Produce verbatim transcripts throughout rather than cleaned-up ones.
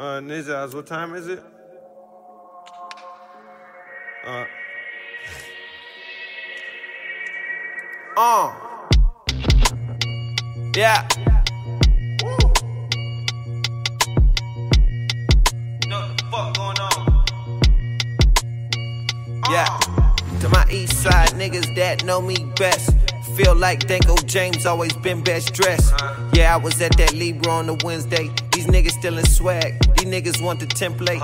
Uh, Nizaz, what time is it? Uh. Uh. Yeah. Woo. Know what the fuck going on? Uh. Yeah. To my east side niggas that know me best. Feel like Danko James always been best dressed. Yeah, I was at that Libra on the Wednesday. These niggas still in swag. These niggas want the template.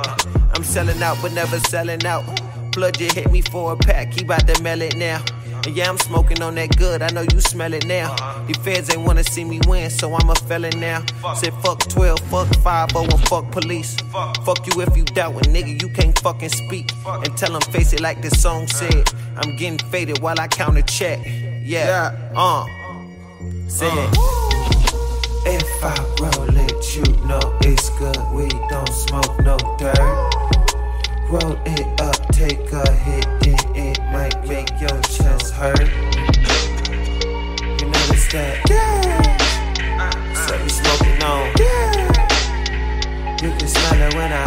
I'm selling out but never selling out. Blood just hit me for a pack. He bout to mail it now. And yeah, I'm smoking on that good. I know you smell it now. These feds ain't wanna see me win, so I'm a felon now. Said fuck twelve, fuck five oh, and fuck police. Fuck you if you doubtin', nigga, you can't fucking speak. And tell them face it like the song said. I'm getting faded while I count a check. Yeah, yeah. uh, say uh. it. If I roll it, you know it's good. We don't smoke no dirt. Roll it up, take a hit, and it might make your chest hurt. You know it's that. Yeah. So you smoking on. Yeah. You can smell it when I.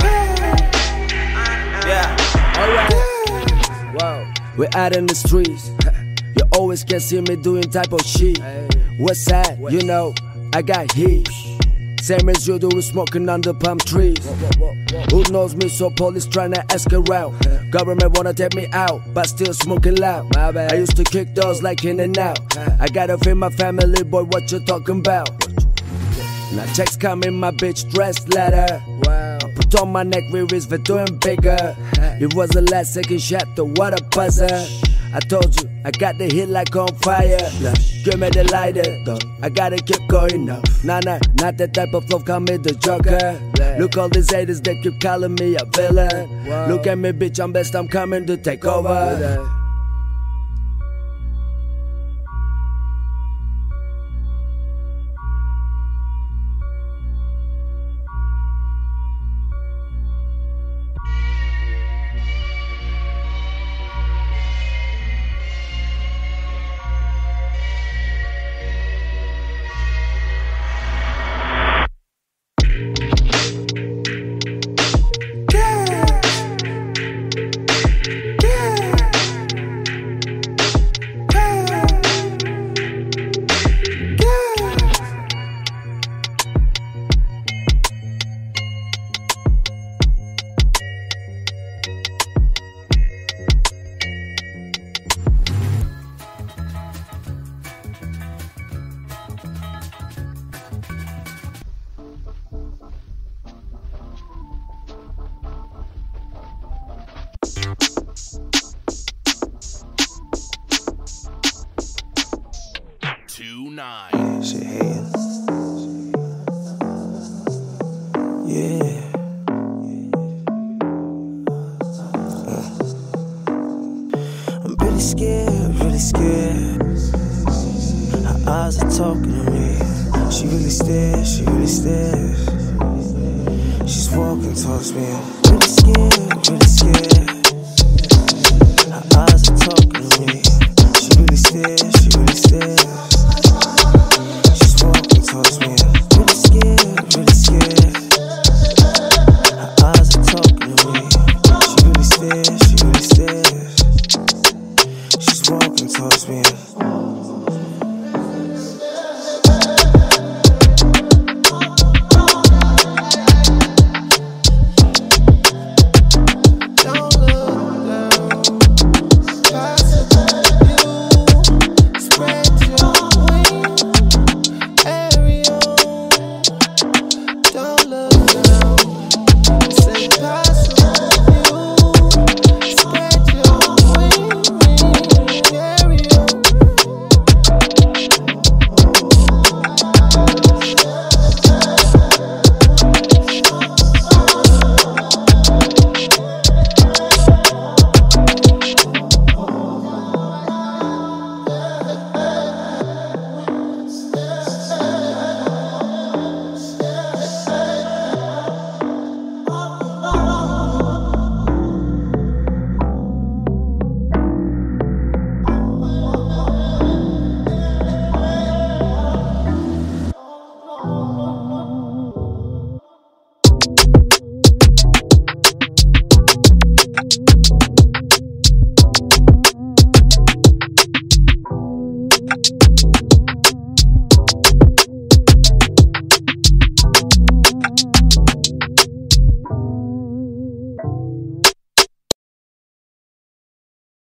Yeah. yeah. Alright. Yeah. Wow. We're out in the streets. You always can see me doing type of shit. Hey. What's that? West. You know, I got heat. Same as you do, we smoking under palm trees. Whoa, whoa, whoa, whoa. Who knows me, so police trying to ask around. Yeah. Government wanna take me out, but still smoking loud. My bad. I used to kick doors like in and out. Yeah. I gotta feed my family, boy, what you talking about? Yeah. Now checks coming, my bitch dressed leather. Wow. I put on my neck, we risk for doing bigger. Yeah. It was the last second shot, the water buzzer. I told you, I got the hit like on fire. Nah, give me the lighter, though. I gotta keep going now. Nah, nah, not that type of love, call me the joker. Look, all these haters, they keep calling me a villain. Look at me, bitch, I'm best, I'm coming to take over.